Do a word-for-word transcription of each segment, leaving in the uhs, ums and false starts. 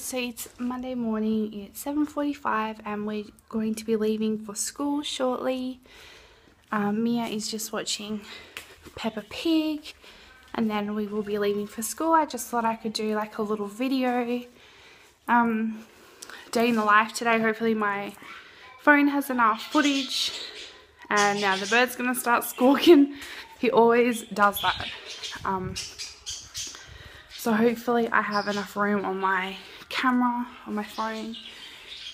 guys, so it's Monday morning, it's seven forty-five and we're going to be leaving for school shortly. Um, Mia is just watching Peppa Pig and then we will be leaving for school. I just thought I could do like a little video, um, day in the life today. Hopefully my phone has enough footage. And now the bird's gonna start squawking. He always does that. Um, so hopefully I have enough room on my camera, on my phone,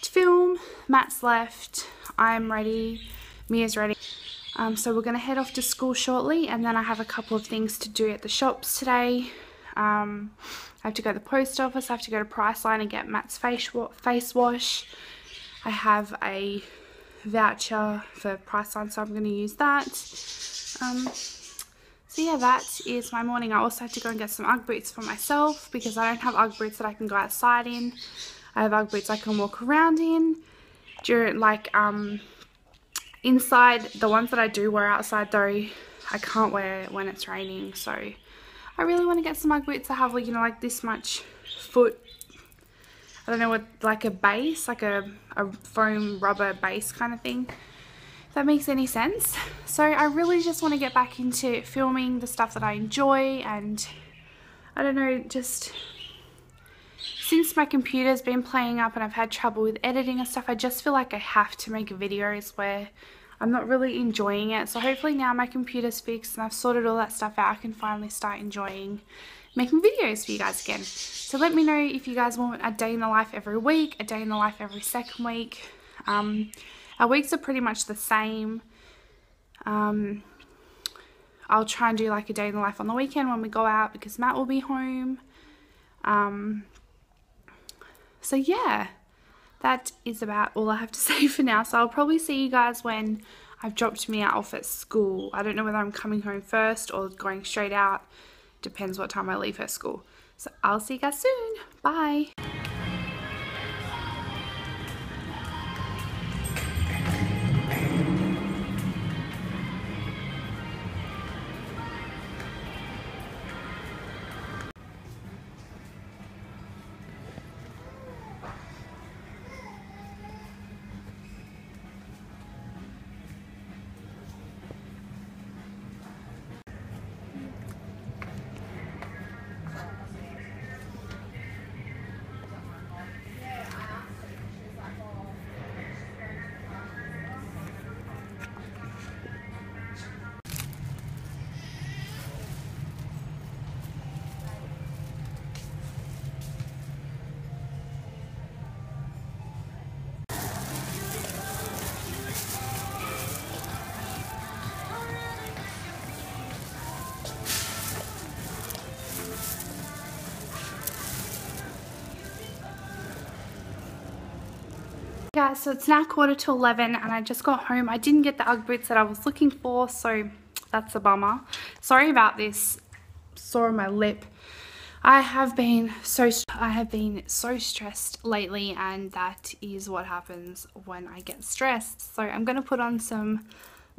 to film. Matt's left, I'm ready, Mia's ready. Um, so we're gonna head off to school shortly, and then I have a couple of things to do at the shops today. Um, I have to go to the post office, I have to go to Priceline and get Matt's face, wa face wash. I have a voucher for Priceline, so I'm going to use that. Um, so yeah, that is my morning. I also have to go and get some UGG boots for myself because I don't have UGG boots that I can go outside in. I have UGG boots I can walk around in. During like um, inside, the ones that I do wear outside though, I can't wear when it's raining. So I really want to get some UGG boots that have, you know, like this much foot. I don't know what, like a base, like a, a foam rubber base kind of thing, if that makes any sense. So I really just want to get back into filming the stuff that I enjoy, and I don't know, just since my computer's been playing up and I've had trouble with editing and stuff, I just feel like I have to make videos where I'm not really enjoying it. So hopefully now my computer's fixed and I've sorted all that stuff out, I can finally start enjoying making videos for you guys again. So let me know if you guys want a day in the life every week, a day in the life every second week. Um, our weeks are pretty much the same. Um, I'll try and do like a day in the life on the weekend when we go out because Matt will be home. Um, so yeah, that is about all I have to say for now. So I'll probably see you guys when I've dropped Mia off at school. I don't know whether I'm coming home first or going straight out. Depends what time I leave her school. So I'll see you guys soon. Bye. Guys, so it's now quarter to eleven and I just got home. I didn't get the UGG boots that I was looking for, so that's a bummer. Sorry about this sore on my lip. I have been so I have been so stressed lately, and that is what happens when I get stressed. So I'm going to put on some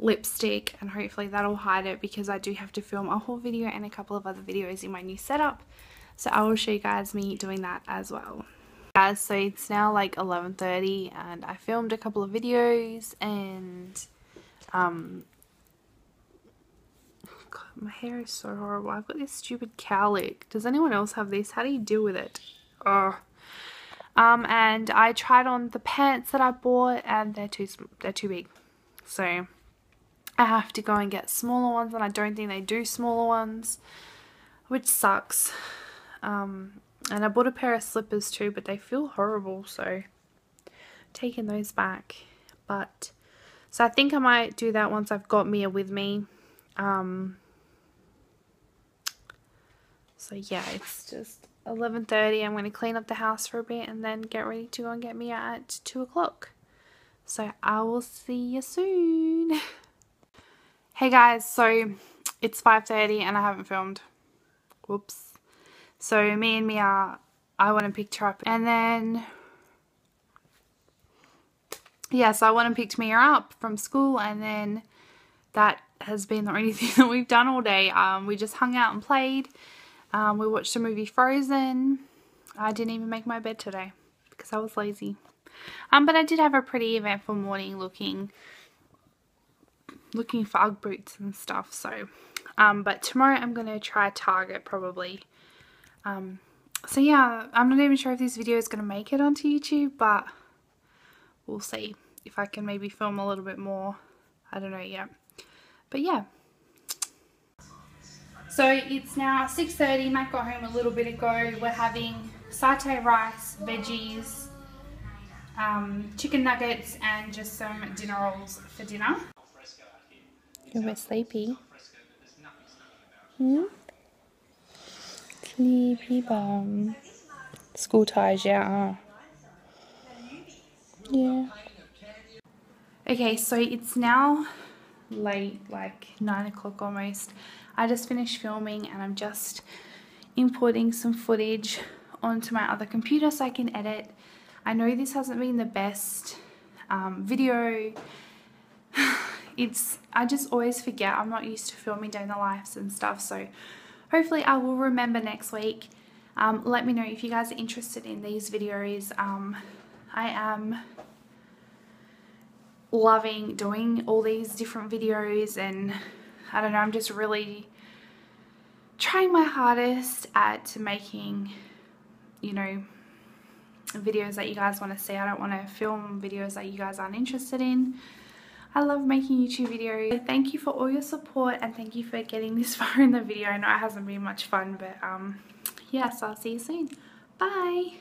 lipstick and hopefully that'll hide it, because I do have to film a whole video and a couple of other videos in my new setup. So I will show you guys me doing that as well. Guys, so it's now like eleven thirty and I filmed a couple of videos and um God, my hair is so horrible. I've got this stupid cowlick. Does anyone else have this? How do you deal with it? Oh. Um and I tried on the pants that I bought and they're too they're too big. So I have to go and get smaller ones, and I don't think they do smaller ones, which sucks. Um And I bought a pair of slippers too, but they feel horrible, so taking those back. But so I think I might do that once I've got Mia with me. Um, so yeah, it's just eleven thirty. I'm going to clean up the house for a bit and then get ready to go and get Mia at two o'clock. So I will see you soon. Hey guys, so it's five thirty and I haven't filmed. Whoops. So me and Mia, I went and picked her up, and then, yeah, so I went and picked Mia up from school, and then that has been the only thing that we've done all day. Um, we just hung out and played. Um, we watched the movie Frozen. I didn't even make my bed today because I was lazy. Um, but I did have a pretty eventful morning looking looking for UGG boots and stuff. So, um, but tomorrow I'm going to try Target probably. Um, so yeah, I'm not even sure if this video is going to make it onto YouTube, but we'll see if I can maybe film a little bit more. I don't know yet. But yeah. So it's now six thirty, Matt got home a little bit ago. We're having satay rice, veggies, um, chicken nuggets and just some dinner rolls for dinner. You're a bit sleepy. Hmm? Sleepy bum. School ties, yeah. Yeah. Okay, so it's now late, like nine o'clock almost. I just finished filming and I'm just importing some footage onto my other computer so I can edit. I know this hasn't been the best um, video. It's, I just always forget. I'm not used to filming down the lives and stuff, so hopefully I will remember next week. Um, let me know if you guys are interested in these videos. Um, I am loving doing all these different videos and I don't know, I'm just really trying my hardest at making, you know, videos that you guys want to see. I don't want to film videos that you guys aren't interested in. I love making YouTube videos. So thank you for all your support and thank you for getting this far in the video. I know it hasn't been much fun, but um, yeah, so I'll see you soon. Bye!